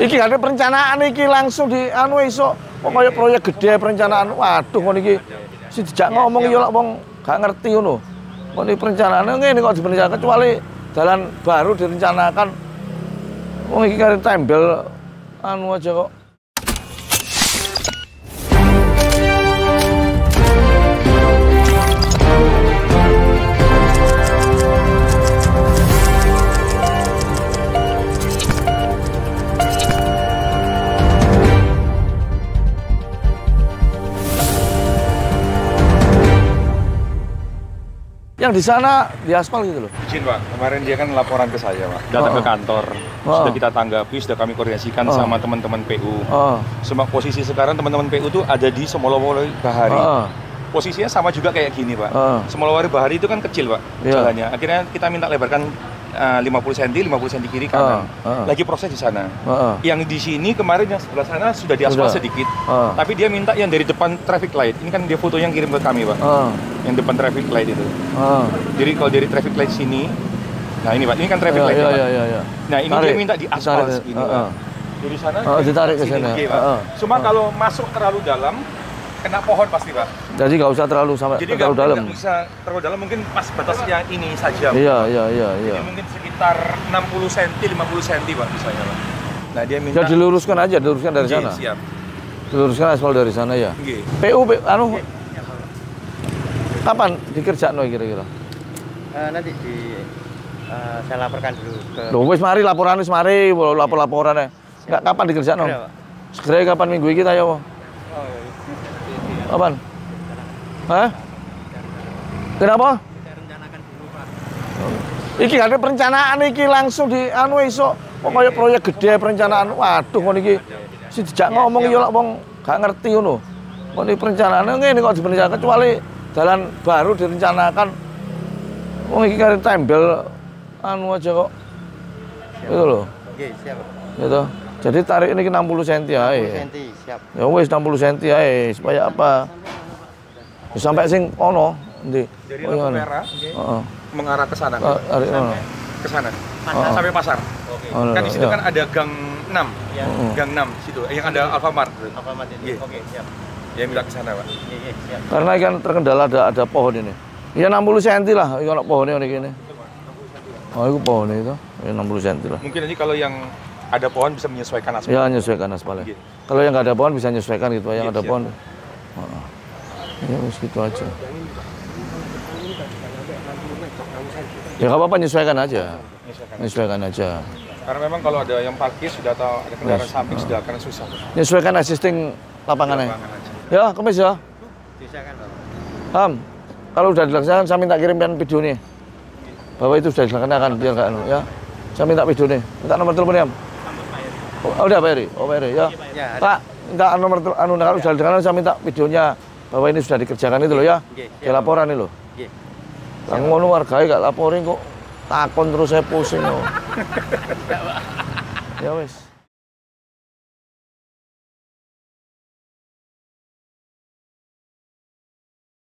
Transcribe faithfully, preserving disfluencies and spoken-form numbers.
Iki ada perencanaan iki langsung di anu iso pokoknya proyek gede perencanaan. Waduh ngono iki si dijak ngomong yo lak wong gak ngerti ngono. Ngono perencanaane ngene kok diperencanakan kecuali jalan baru direncanakan. Wong iki kare tembel anu aja kok. Yang di sana di aspal gitu loh. Izin Pak, kemarin dia kan laporan ke saya Pak. Datang oh. ke kantor, oh. sudah kita tanggapi, sudah kami koordinasikan oh. sama teman-teman P U. Oh. Semua posisi sekarang teman-teman P U tuh ada di Semolowari Bahari. Oh. Posisinya sama juga kayak gini Pak. Oh. Semolowari Bahari itu kan kecil Pak yeah. jalannya. Akhirnya kita minta lebarkan uh, lima puluh senti, lima puluh senti kiri kanan. Oh. Oh. Lagi proses di sana. Oh. Yang di sini kemarin yang sebelah sana sudah di aspal sedikit. Oh. Tapi dia minta yang dari depan traffic light. Ini kan dia foto yang kirim ke kami Pak. Oh. Yang depan traffic light itu. Oh. Jadi kalau dari traffic light sini, nah ini Pak, ini kan traffic oh, light. Iya, iya, iya, iya. Nah ini tarik. Dia minta di aspal segini. Oh, oh. Dari sana oh, ditarik ke sana. Oke, Pak. Oh, oh. Cuma oh. kalau masuk terlalu dalam, kena pohon pasti Pak. Jadi nggak usah terlalu sampai Jadi terlalu dalam. Jadi nggak bisa terlalu dalam, mungkin pas batasnya ini saja. Pak. Iya, iya, iya, iya. Jadi mungkin sekitar enam puluh senti, lima puluh senti Pak misalnya. Pak. Nah dia minta. Jadi diluruskan aja, diluruskan dari G, sana. Siap. Diluruskan aspal dari sana ya. G. P U, P U, anu. G. Kapan dikerjakan kira-kira? Uh, nanti di, uh, saya laporkan dulu ke... Loh, wis mari laporan, wis mari, lapor-laporannya. Enggak, kapan dikerjakan? Segera, Segera kapan minggu ini kita ya, Pak? Kapan? Hah? Kenapa? Kita rencanakan dulu, Pak. Iki ada perencanaan, iki langsung di anu iso. Pokoknya proyek gede perencanaan. Waduh, ngono iki. Si dijak ngomong yo lak wong gak ngerti ngono. Ngono perencanaane ngene kok diperencanakan kecuali jalan baru direncanakan. Wong iki kare tembel anu aja kok. Itu loh. Oke, siap. Gitu. Jadi tarik ini ke enam puluh senti ae. enam puluh senti, siap. Ya wis enam puluh senti ae, supaya apa? Sampai sing ono endi? Dari lampu merah, nggih. Heeh. Mengarah ke sana. Tarik ono. Ke sana. Sampai pasar. Oke. Kan di situ kan ada gang enam. Ya. Gang enam situ yang ada Alfamart. Alfamart itu. Oke, siap. Ya minta ke sana Pak. Iya, iya, siap. Karena kan terkendala ada ada pohon ini. Ya enam puluh senti lah iki ono pohone ngene kene. Oh, itu pohon itu. Ya enam puluh senti lah. Mungkin nanti kalau yang ada pohon bisa menyesuaikan aspal. Ya, menyesuaikan aspalnya. Gitu. Kalau yang nggak ada pohon bisa menyesuaikan gitu. Yang gitu, ada siap. Pohon. Heeh. Ya wis gitu aja. Ya enggak apa-apa menyesuaikan aja. Menyesuaikan aja. Karena memang kalau ada yang parkir sudah tahu ada kendaraan yes. samping sudah akan susah. Menyesuaikan existing lapangannya. Lapangan ya, kemis ya. Silakan, Pak. Ham, kalau sudah dilaksanakan saya minta kirimkan video nih. Bahwa itu sudah dilaksanakan biar enggak ya. Saya minta video nih. Minta nomor teleponnya, Ham. Oh, udah Pak Eri. Oh, Pak Eri ya. Ya Pak, minta nomor anu kalau sudah dilaksanakan saya minta videonya bahwa ini sudah dikerjakan itu loh ya. Di laporan ini loh. Nggih. Lah ngono wargae gak laporin kok takon terus saya pusing loh. Ya wis.